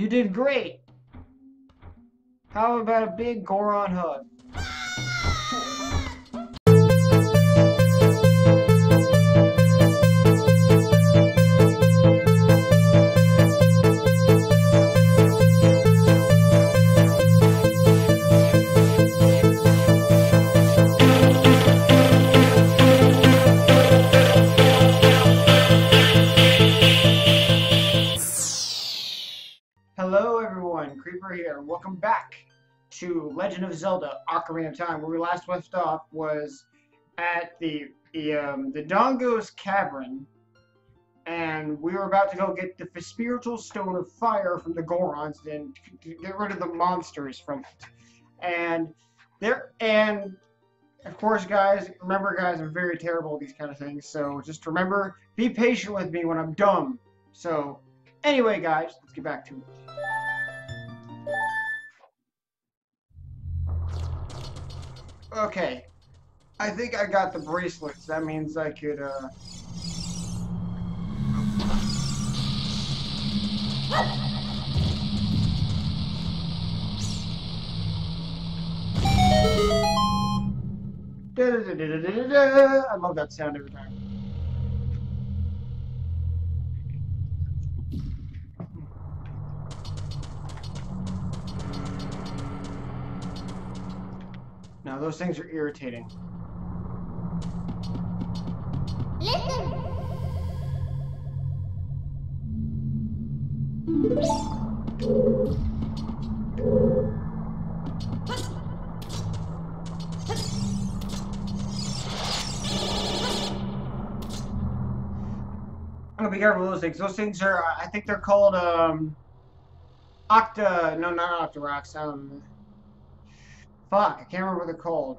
You did great! How about a big Goron hug? Here. Welcome back to Legend of Zelda Ocarina of Time. Where we last left off was at the Dodongo's Cavern, and we were about to go get the Spiritual Stone of Fire from the Gorons and get rid of the monsters from it. And of course, guys, remember, guys, I'm very terrible at these kind of things, so just remember, be patient with me when I'm dumb. So anyway, guys, let's get back to it. Okay, I think I got the bracelets. That means I could, da-da-da-da-da-da-da. I love that sound every time. Now, those things are irritating. Listen. I'm gonna be careful with those things. Those things are, I think they're called, no, not Octarocks, fuck, I can't remember what they're called.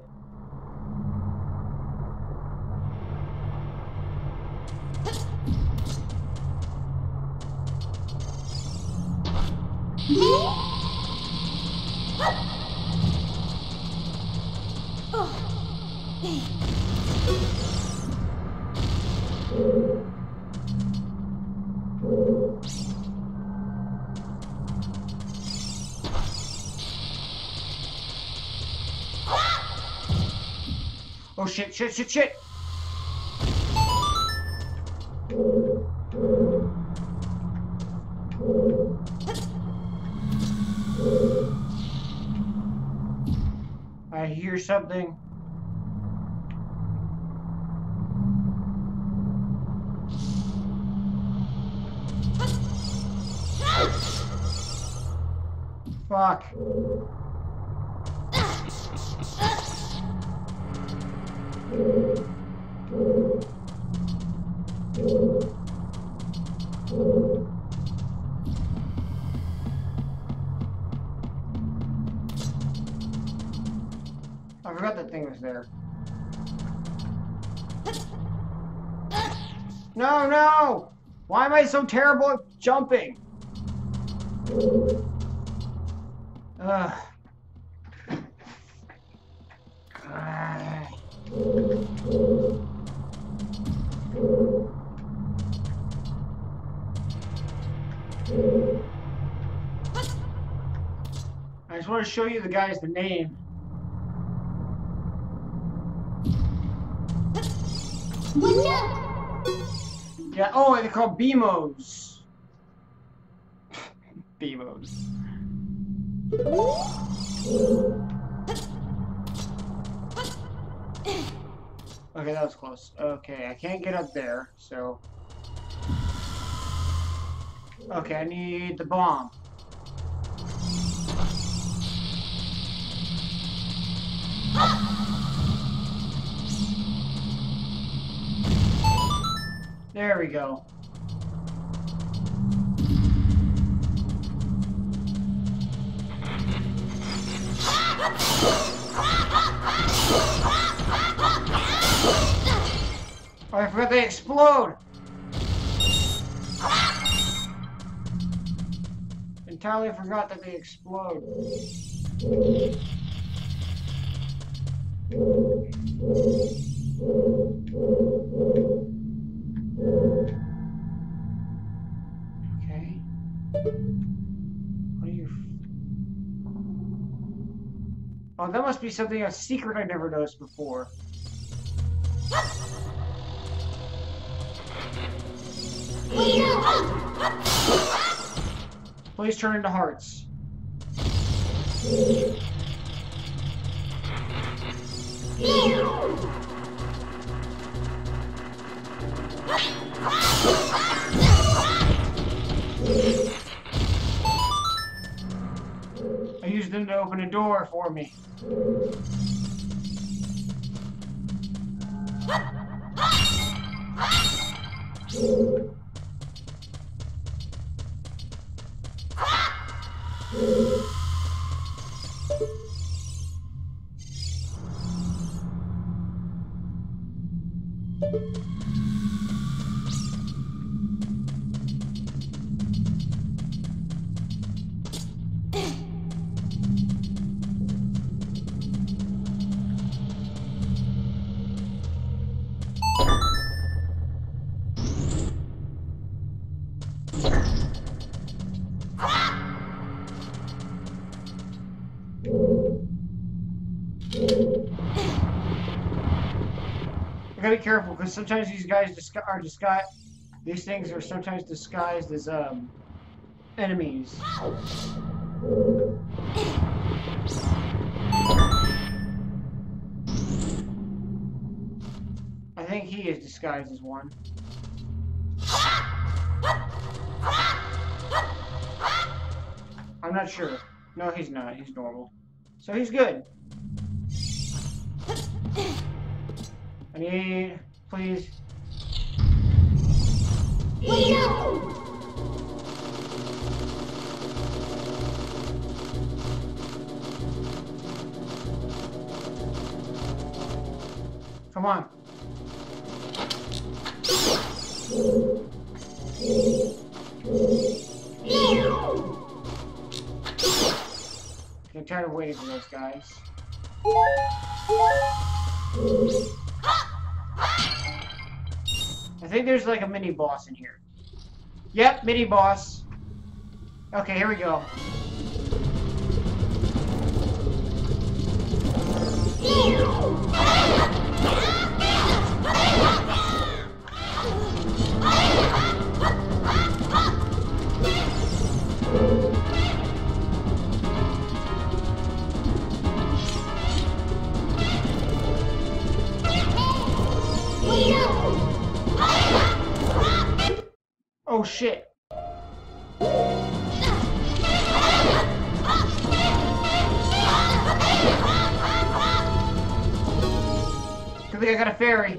Oh shit, shit, shit, shit! I hear something. Fuck. I forgot that thing was there. No, no! Why am I so terrible at jumping? I just want to show you the guys the name. What's up? Yeah, oh, and they're called Beamos. Beamos. Okay, that was close. Okay, I can't get up there, so... Okay, I need the bomb. There we go. Oh, I forgot they explode! Entirely forgot that they explode. Okay. Oh, that must be something, a secret I never noticed before. Please turn into hearts. I used them to open a door for me. Be careful, because sometimes these guys are disguised. These things are sometimes disguised as enemies. I think he is disguised as one. I'm not sure. No, he's not. He's normal. So he's good. I need, please. Come on. I'm tired of waiting for those guys. I think there's like a mini boss in here. Yep, mini boss. Okay, here we go. Oh shit. I think I got a fairy.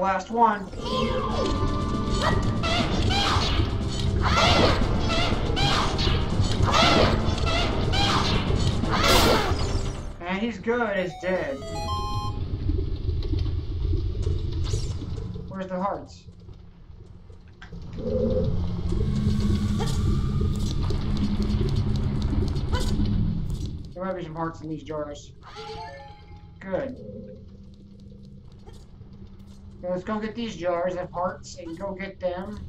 Last one. And he's good as dead. Where's the hearts? There might be some hearts in these jars. Good. So let's go get these jars of hearts and go get them.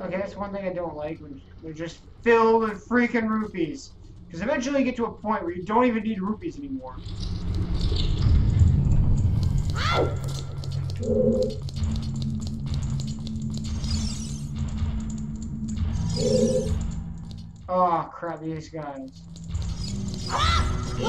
Okay, that's one thing I don't like. They're just filled with freaking rupees. Because eventually you get to a point where you don't even need rupees anymore. Oh, crap, these guys. And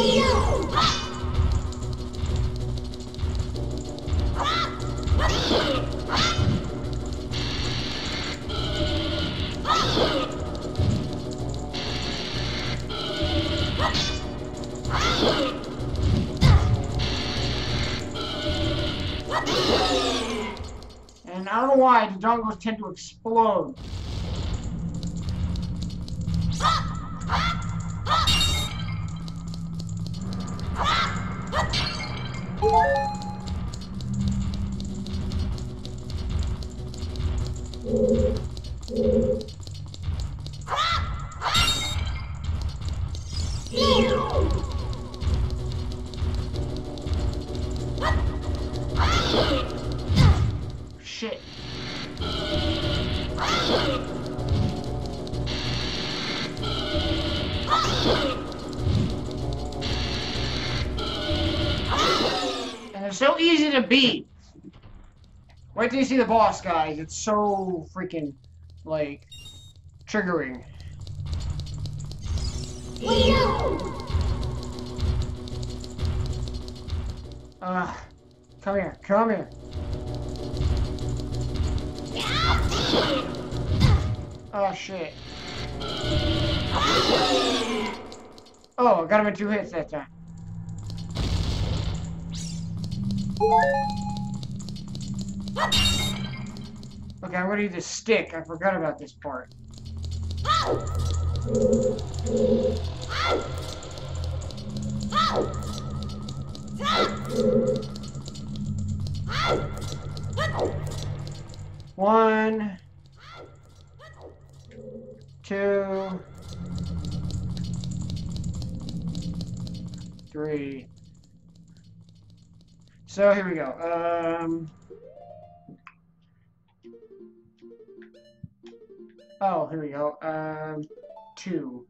I don't know why the Dodongos tend to explode. And they're so easy to beat. Wait till you see the boss, guys. It's so freaking, like, triggering. Come here, come here. Oh, shit. Oh, I got him in 2 hits that time. Okay, I'm gonna use the stick. I forgot about this part. One, two, three. So here we go. Oh, here we go. Two.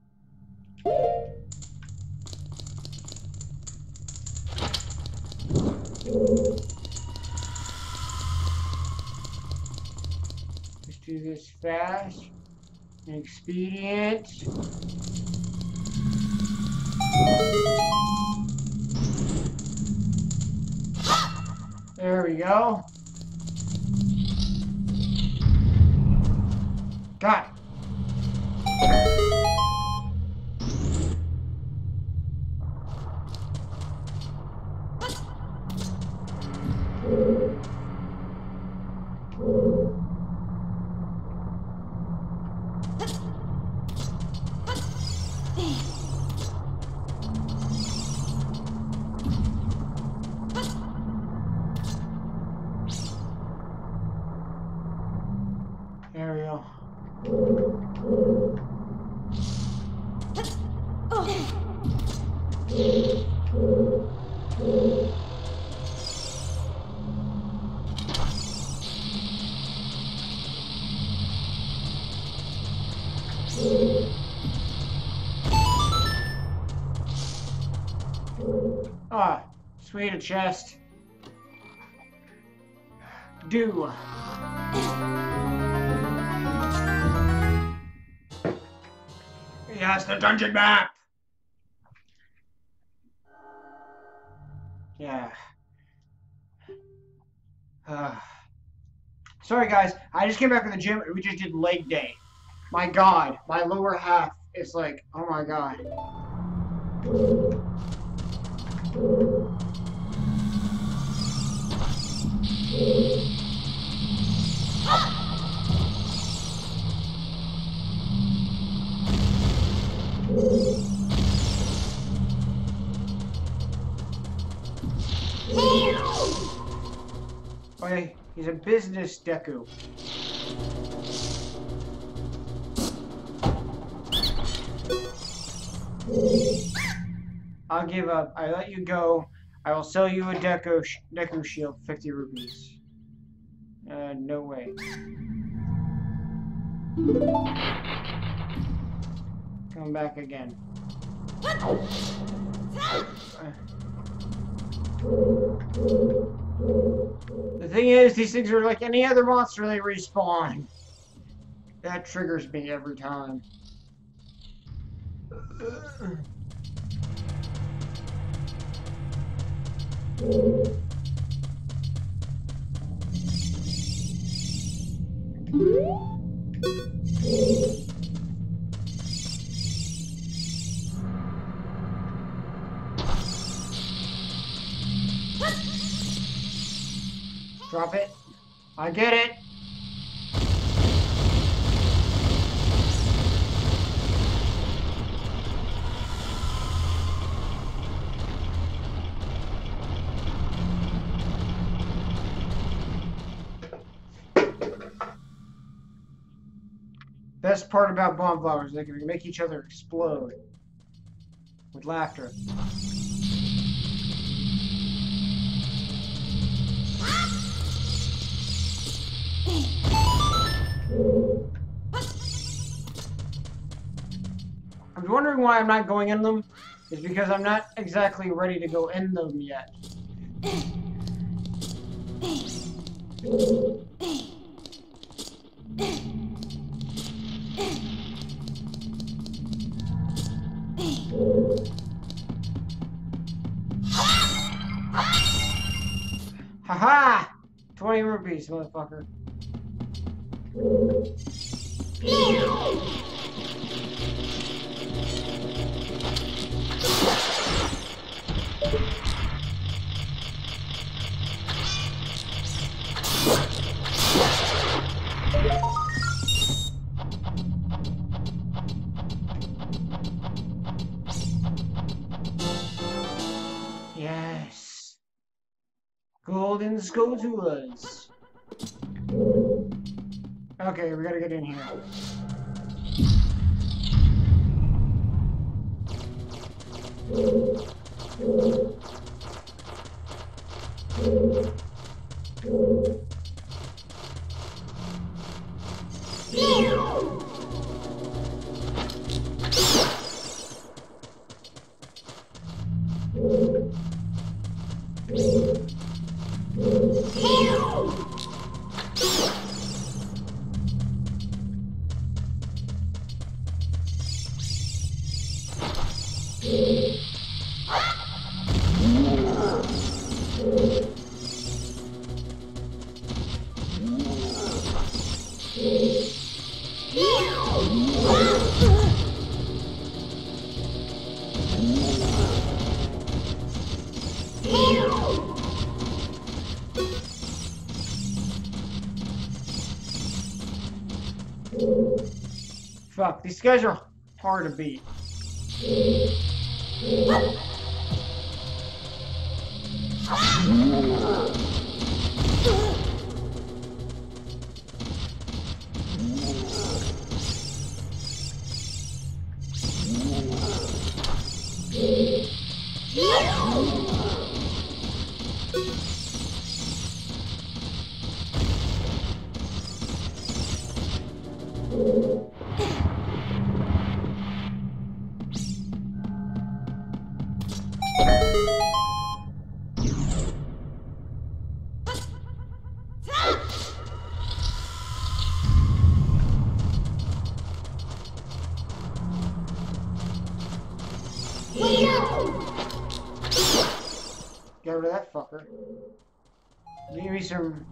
Let's do this fast and expedient. There we go. Got it. There we go. Ah, sweet, a chest. Do. Yes, the dungeon map! Yeah. Sorry guys, I just came back from the gym and we just did leg day. My god, my lower half is like, oh my god. Ah! Okay, he's a business Deku. I'll give up. I let you go. I will sell you a Deku shield, 50 rupees. No way. Come back again. The thing is, these things are like any other monster, they respawn. That triggers me every time. Drop it. I get it. Best part about bonfires, they can make each other explode with laughter. I'm wondering why I'm not going in them, is because I'm not exactly ready to go in them yet. Haha! 20 rupees, motherfucker. Yes. Golden scotulas. Okay, we gotta get in here. Fuck, these guys are hard to beat. Give me some.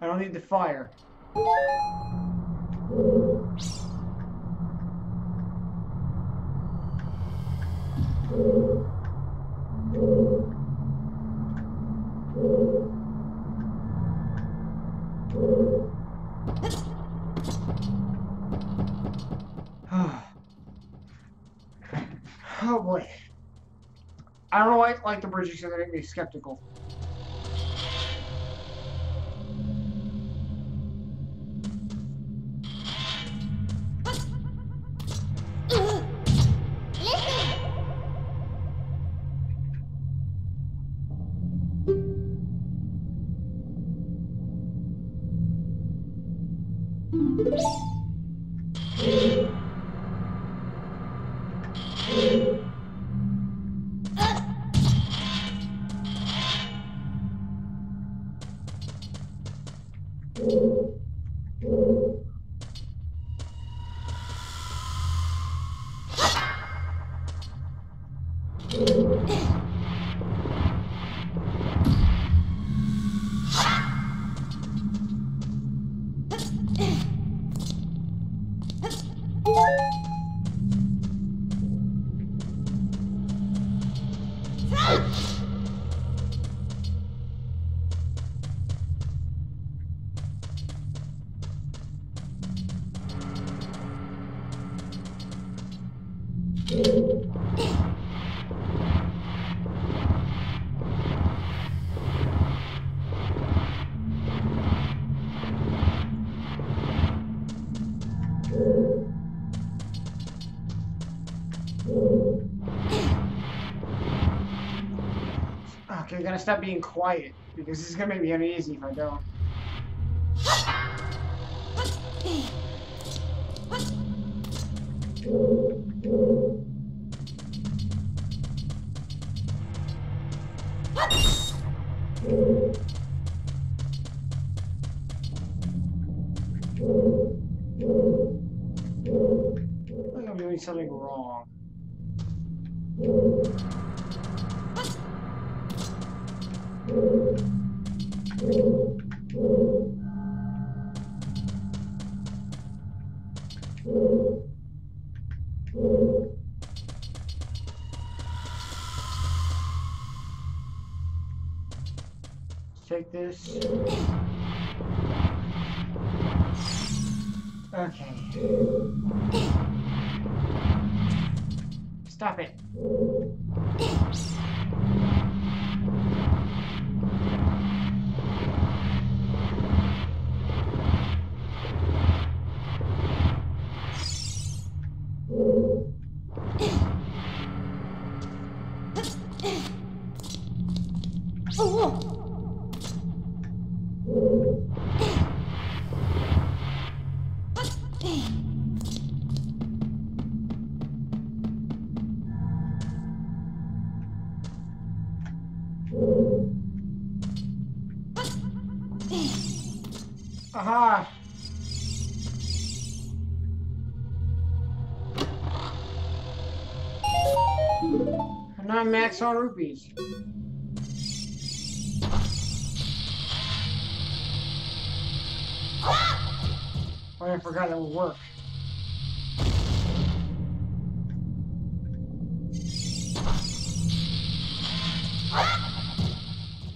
I don't need the fire. I don't like the bridges, so they make me skeptical. Fuck, you're gonna stop being quiet, because this is gonna make me uneasy if I don't. I think I'm doing something wrong. Take this. Okay. Stop it. Max on rupees. Oh, I forgot that would work.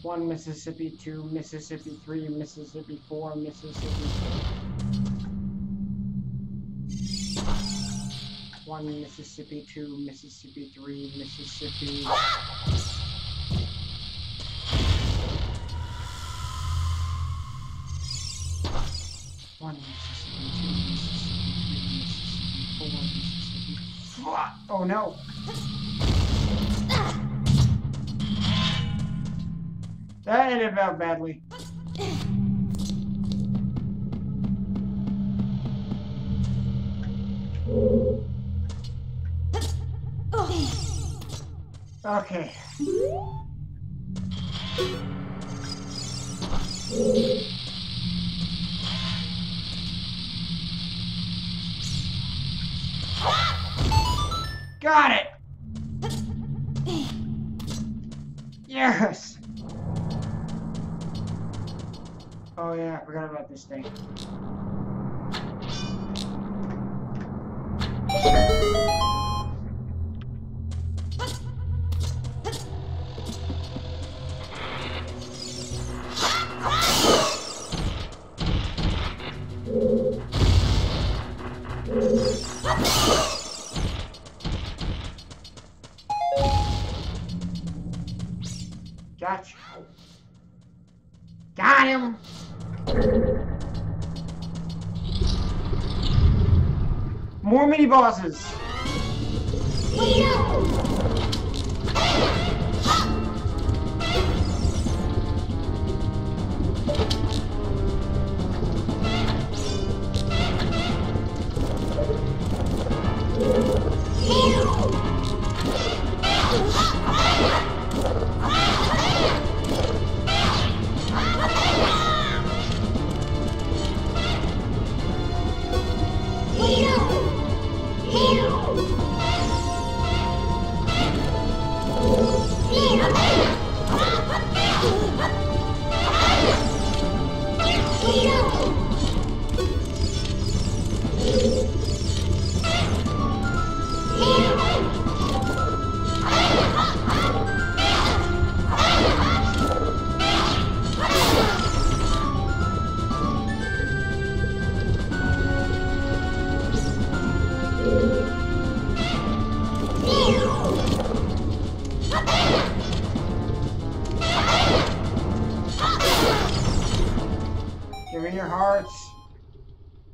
One Mississippi, two Mississippi, three Mississippi, four Mississippi. One Mississippi, two Mississippi, three Mississippi. One Mississippi, two Mississippi, three Mississippi, four Mississippi. Oh no! That ended out badly. Okay. Got it! Yes! Oh yeah, I forgot about this thing. Bosses. I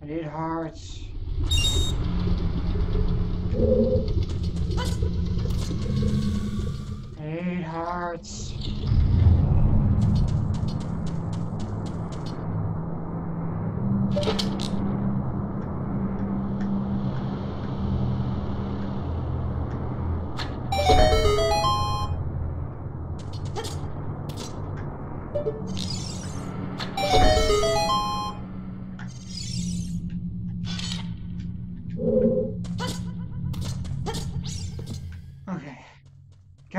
need hearts.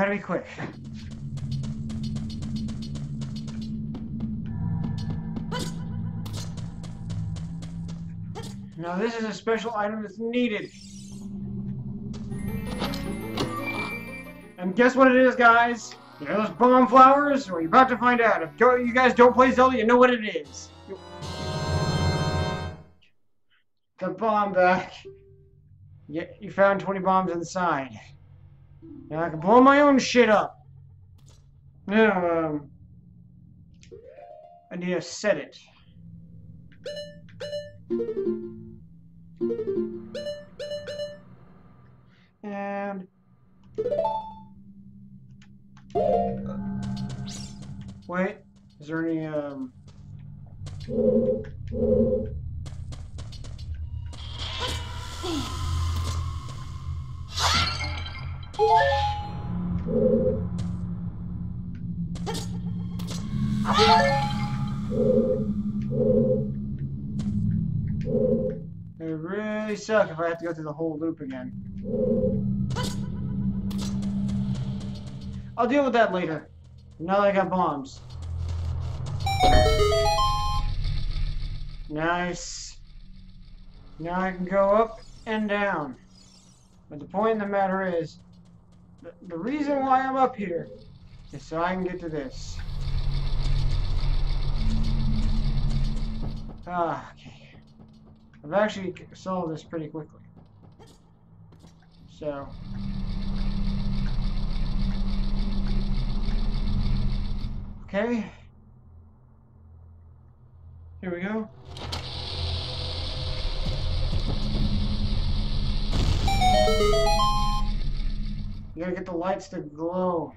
Gotta be quick. Now this is a special item that's needed. And guess what it is, guys? You know those bomb flowers? Well, you're about to find out. If you guys don't play Zelda, you know what it is. The bomb back. Yeah, you found 20 bombs inside. Now I can blow my own shit up. I need to set it. And... wait, is there any, It would really suck if I have to go through the whole loop again. I'll deal with that later. Now that I got bombs. Nice. Now I can go up and down. But the point of the matter is, the reason why I'm up here is so I can get to this. Ah, okay. I've actually solved this pretty quickly. So... okay. Here we go. You gotta get the lights to glow.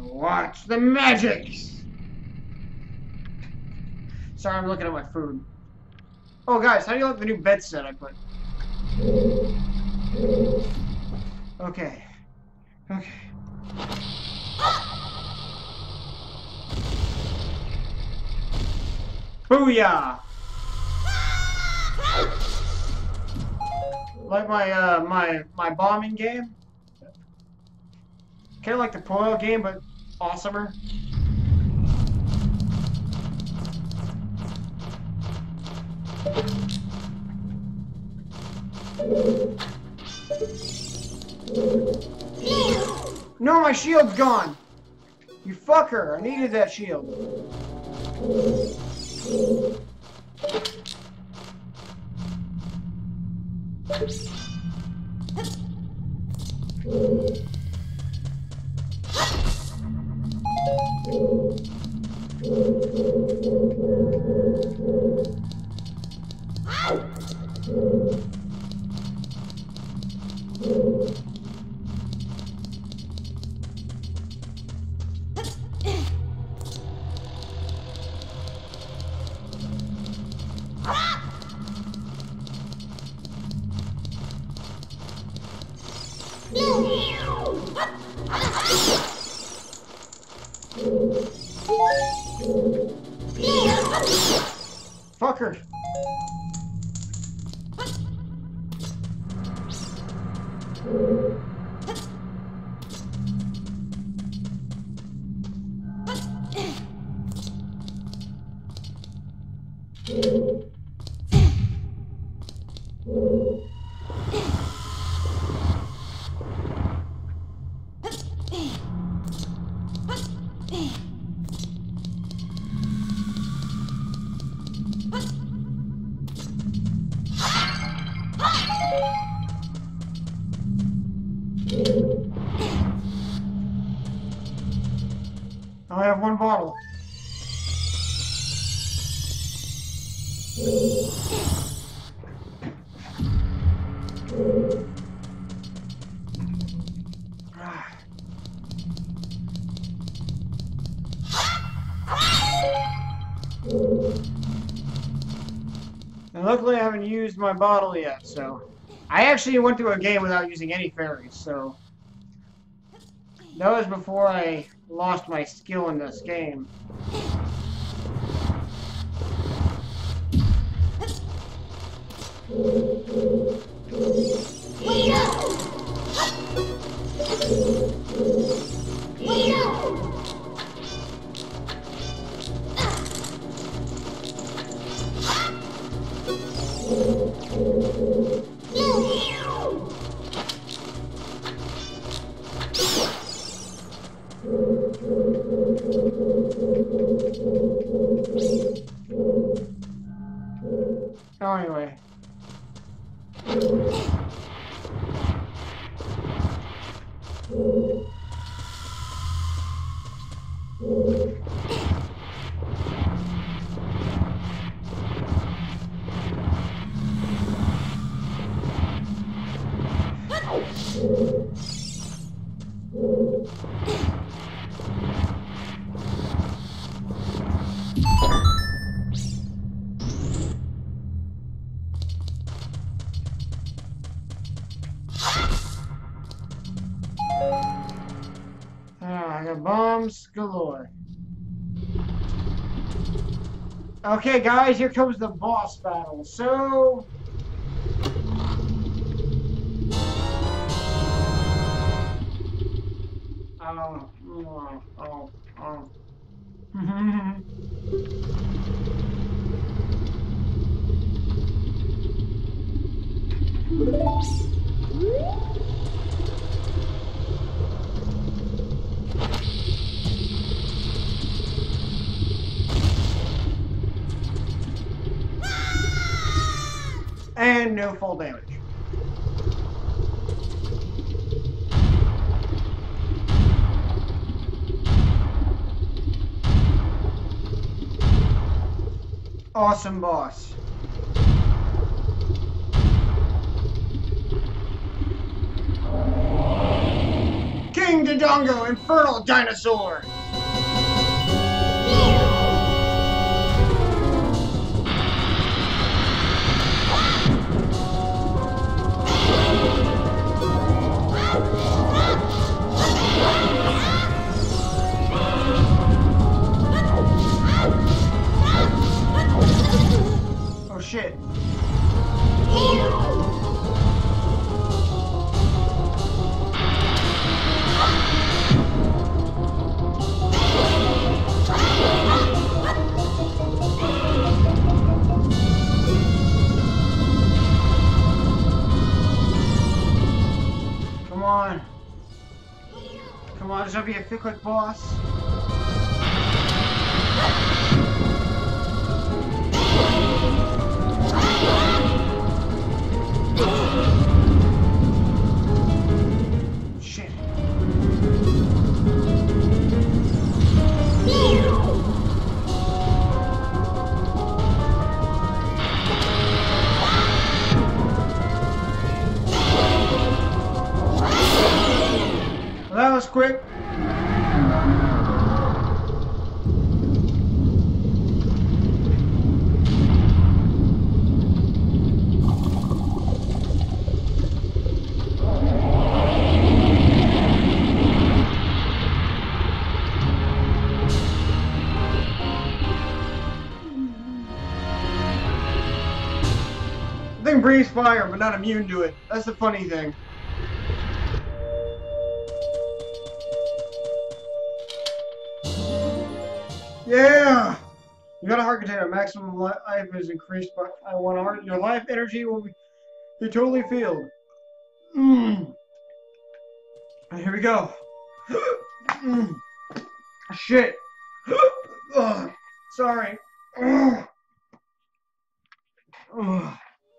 Watch the magic! Sorry, I'm looking at my food. Oh, guys, how do you like the new bed set I put? Okay. Okay. Booyah! Like my bombing game? Kinda like the Poil game, but awesomer. No, my shield's gone! You fucker! I needed that shield. Fucker. I have one bottle. And luckily I haven't used my bottle yet, so... I actually went through a game without using any fairies, so... that was before I... lost my skill in this game. go anyway. Galore. Okay, guys, here comes the boss battle. So, and no full damage. Awesome boss. King Dodongo, Infernal Dinosaur! Shit. Come on. Come on, this will be a quick boss. Shit. Well, that was quick. Breathes fire, but not immune to it. That's the funny thing. Yeah! You got a heart container. Maximum life is increased by one heart. Your life energy will be totally filled. Here we go. Shit. Sorry.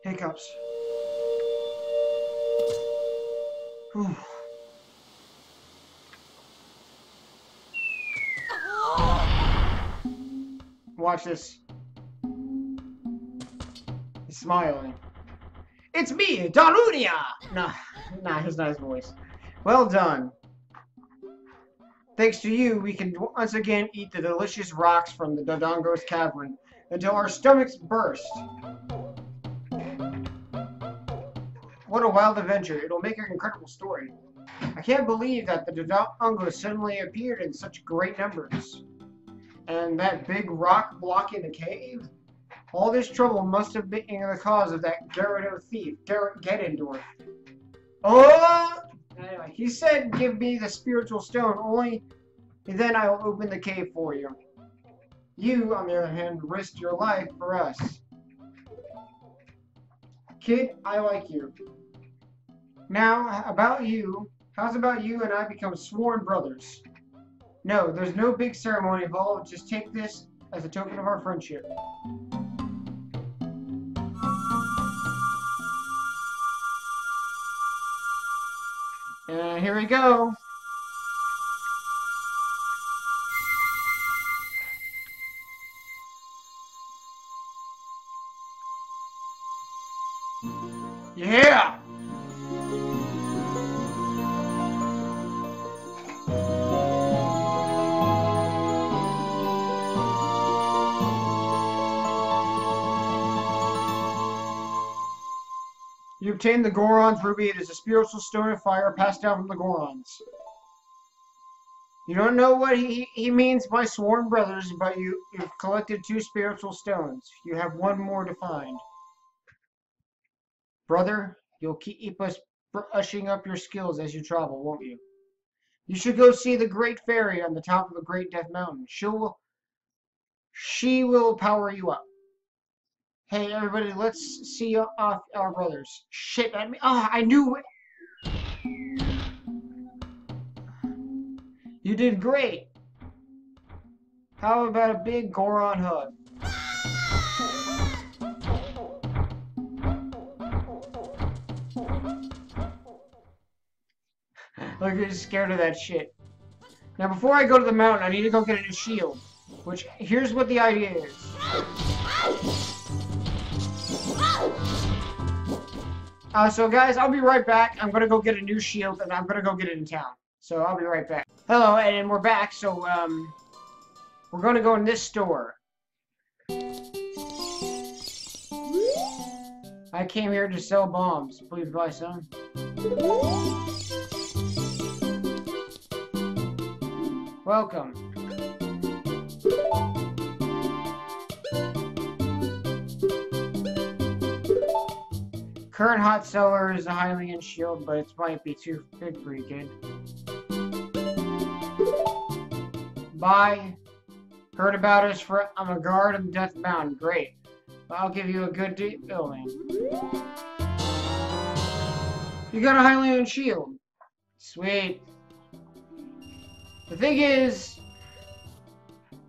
Hiccups. Whew. Watch this. He's smiling. It's me, Darunia! Nah, his nice voice. Well done. Thanks to you, we can once again eat the delicious rocks from the Dodongo's Cavern until our stomachs burst. What a wild adventure. It'll make an incredible story. I can't believe that the Dodongo suddenly appeared in such great numbers. And that big rock blocking the cave? All this trouble must have been the cause of that Gerudo thief, Ganondorf. Oh! Anyway, he said, give me the spiritual stone, only then I will open the cave for you. You, on the other hand, risked your life for us. Kid, I like you. Now, about you, how's about you and I become sworn brothers? No, there's no big ceremony involved. Just take this as a token of our friendship. Here we go. Yeah! You obtain the Goron's Ruby. It is a spiritual stone of fire passed down from the Gorons. You don't know what he means by sworn brothers, but you've collected 2 spiritual stones. You have 1 more to find. Brother, you'll keep us brushing up your skills as you travel, won't you? You should go see the Great Fairy on the top of the Great Death Mountain. She will power you up. Hey, everybody, let's see off our brothers. Shit, I mean, oh, I knew it. You did great. How about a big Goron hug? Look, you're just scared of that shit. Now, before I go to the mountain, I need to go get a new shield. Which, here's what the idea is. So, guys, I'll be right back. I'm gonna go get a new shield, and I'm gonna go get it in town. So, I'll be right back. Hello, and we're back. So, we're gonna go in this store. I came here to sell bombs. Please buy some. Welcome. Current hot seller is a Hylian shield, but it might be too big for you, kid. Bye. Heard about us for I'm a guard of Death Mountain. Great. I'll give you a good deal, man. You got a Hylian shield. Sweet. The thing is,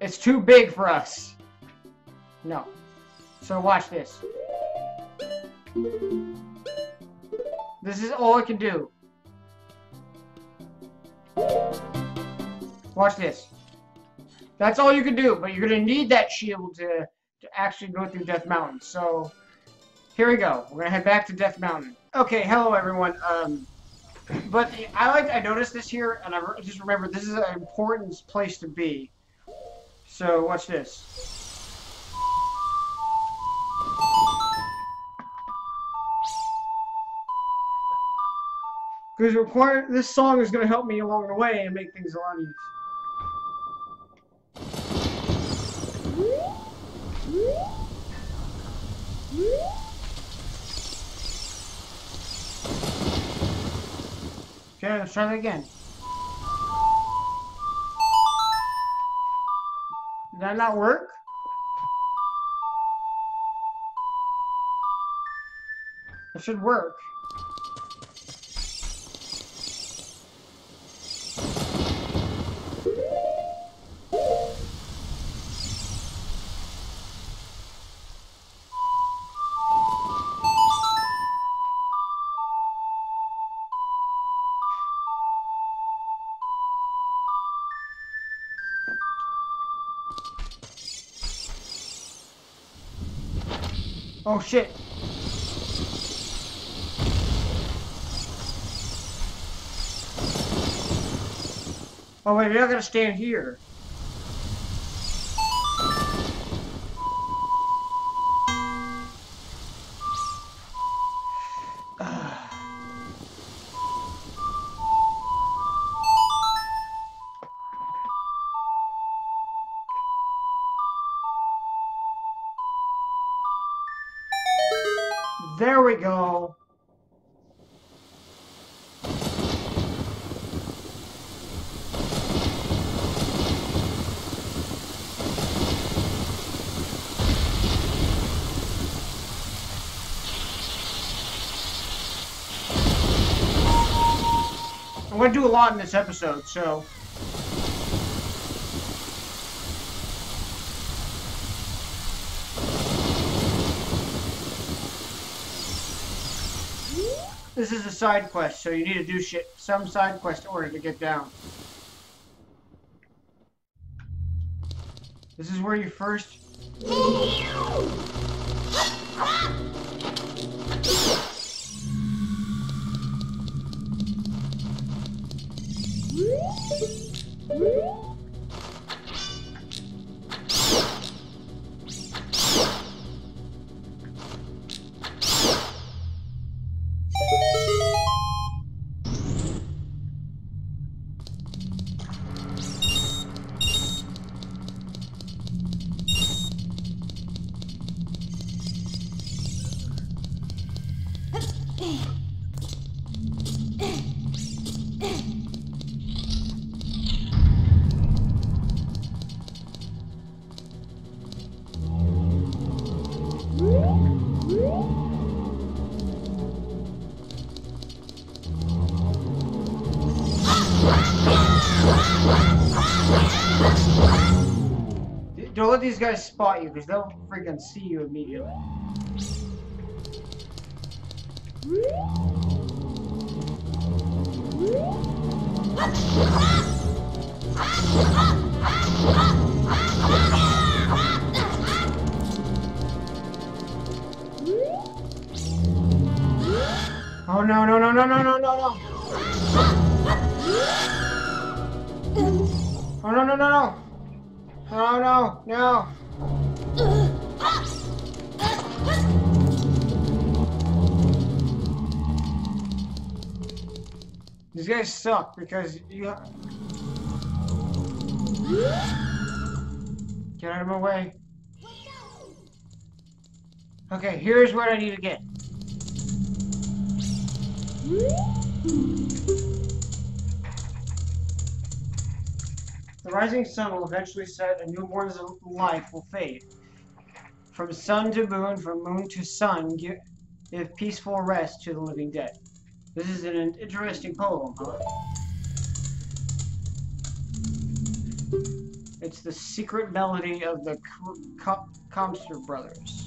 it's too big for us. No. So watch this. This is all I can do. Watch this. That's all you can do, but you're going to need that shield to actually go through Death Mountain. So, here we go. We're going to head back to Death Mountain. Okay, hello everyone. But I noticed this here, and I just remembered this is an important place to be. So watch this. Because this song is going to help me along the way and make things a lot easier. Okay, let's try that again. Did that not work? It should work. Oh shit. Oh wait, you're not gonna stand here. There we go. I'm going to do a lot in this episode, so... This is a side quest, so you need to do some side quest in order to get down. This is where you first... Don't let these guys spot you, because they'll freaking see you immediately. Oh no no no no no no no no! Oh no no no no! Oh no no! These guys suck because you. Get out of my way. Okay, here's what I need to get. The rising sun will eventually set, and newborn's life will fade. From sun to moon, from moon to sun, give peaceful rest to the living dead. This is an interesting poem, huh? It's the secret melody of the Comster brothers.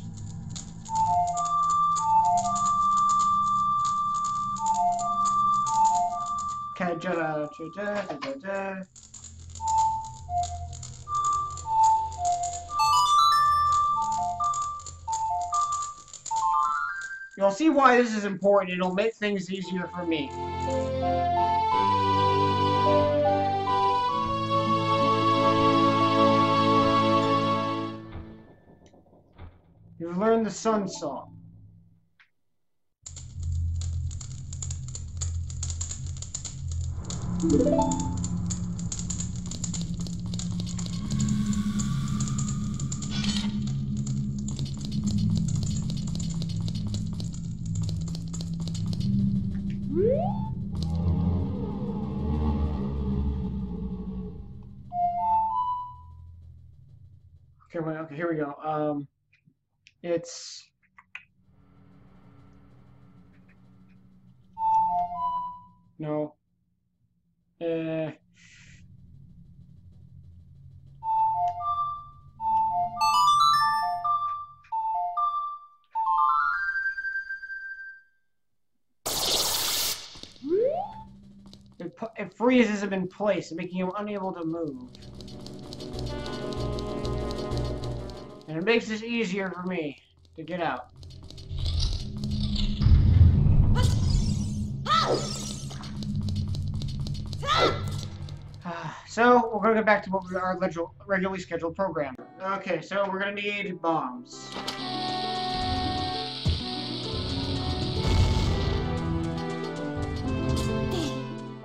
You'll see why this is important. It'll make things easier for me. You've learned the Sun Song. Okay, here we go. It's no. It freezes him in place, making him unable to move. And it makes this easier for me to get out. So, we're going to get back to what our regularly scheduled program. Okay, so we're going to need bombs.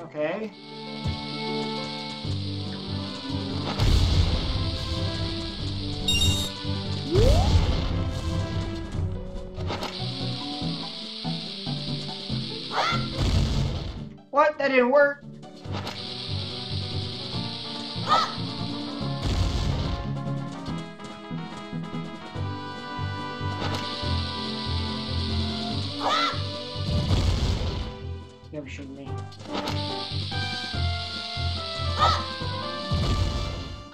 Okay. What? That didn't work. Never should me.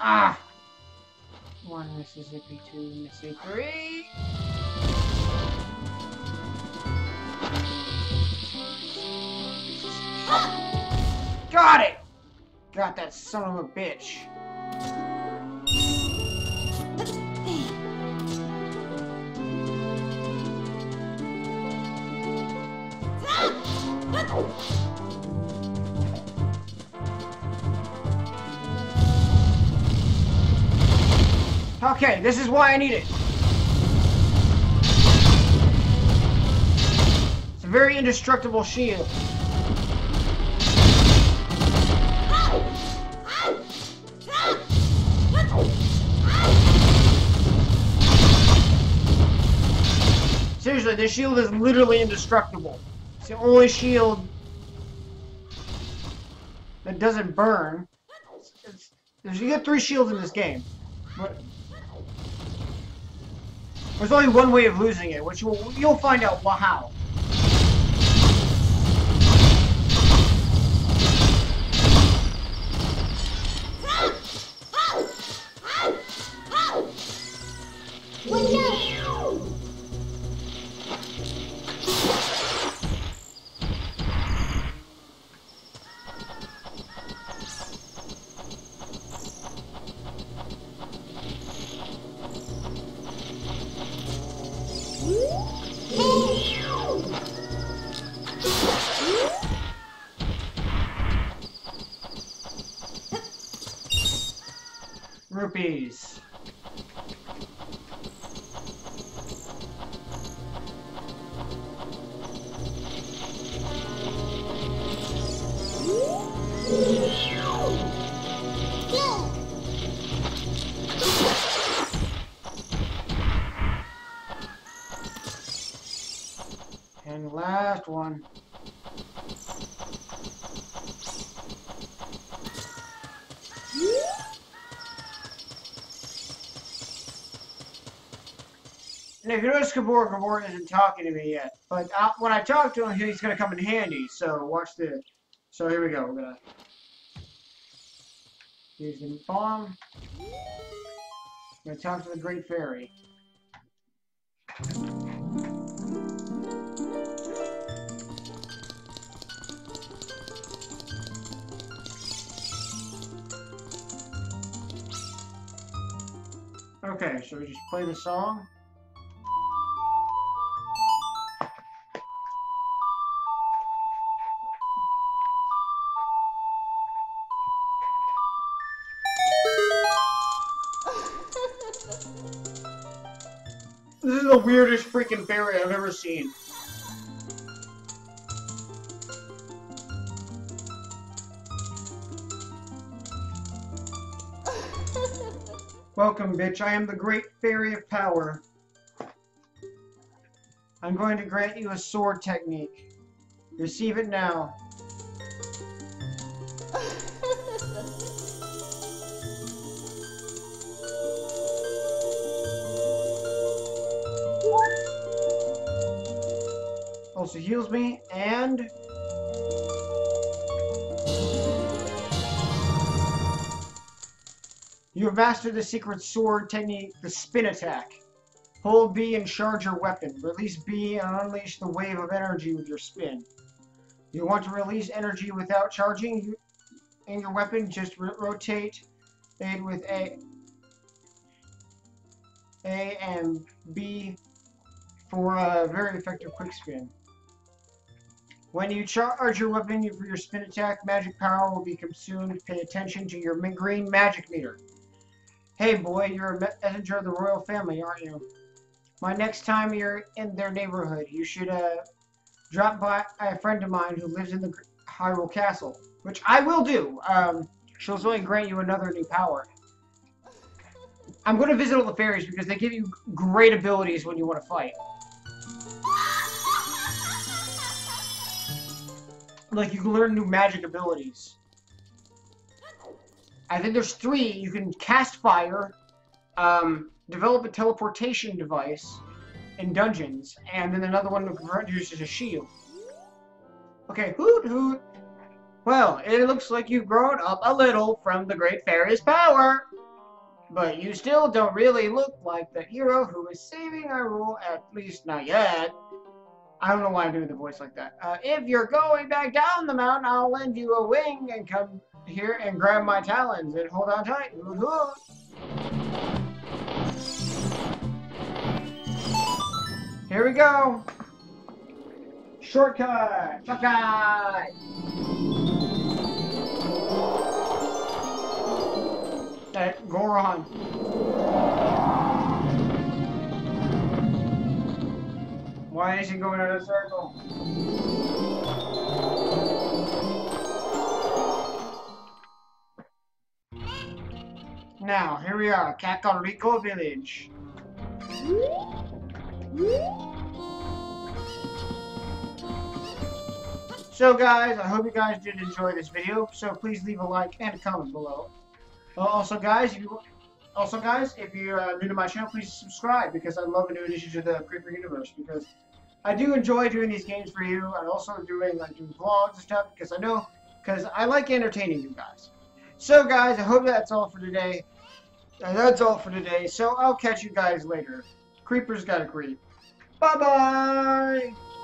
Ah! One Mississippi, two Mississippi, three. Got it! Got that son of a bitch. Okay, this is why I need it. It's a very indestructible shield. Seriously, this shield is literally indestructible. It's the only shield that doesn't burn. You get 3 shields in this game, but there's only one way of losing it, which you'll find out how. Rupees. And last one. And if you notice, Gabor isn't talking to me yet, but when I talk to him, he's going to come in handy, so watch this. So here we go, we're going to use the bomb. I'm going to talk to the Great Fairy. Okay, so we just play the song. This is the weirdest freaking fairy I've ever seen. Welcome, bitch. I am the Great Fairy of Power. I'm going to grant you a sword technique. Receive it now. Also heals me, and you have mastered the secret sword technique, the spin attack. Hold B and charge your weapon. Release B and unleash the wave of energy with your spin. You want to release energy without charging in your weapon, just rotate it with A and B for a very effective quick spin. When you charge your weapon for your spin attack, magic power will be consumed. Pay attention to your green magic meter. Hey boy, you're a messenger of the royal family, aren't you? My next time you're in their neighborhood, you should drop by a friend of mine who lives in the Hyrule Castle, which I will do. She'll only grant you another new power. I'm going to visit all the fairies because they give you great abilities when you want to fight. Like, you can learn new magic abilities. I think there's 3. You can cast fire, develop a teleportation device in dungeons, and then another one that produces a shield. Okay, hoot hoot. Well, it looks like you've grown up a little from the Great Fairy's power, but you still don't really look like the hero who is saving Hyrule, at least not yet. I don't know why I'm doing the voice like that. If you're going back down the mountain, I'll lend you a wing and come here and grab my talons and hold on tight. Woohoo! Here we go. Shortcut! Shortcut! That Goron. Why is he going in a circle? Now, here we are, Kakariko Village. So guys, I hope you guys did enjoy this video. So please leave a like and a comment below. Also guys, if you're new to my channel, please subscribe, because I love a new addition to the Creeper Universe, because I do enjoy doing these games for you. I'm also doing vlogs and stuff because I like entertaining you guys. So guys, I hope that's all for today. So I'll catch you guys later. Creepers gotta creep. Bye bye.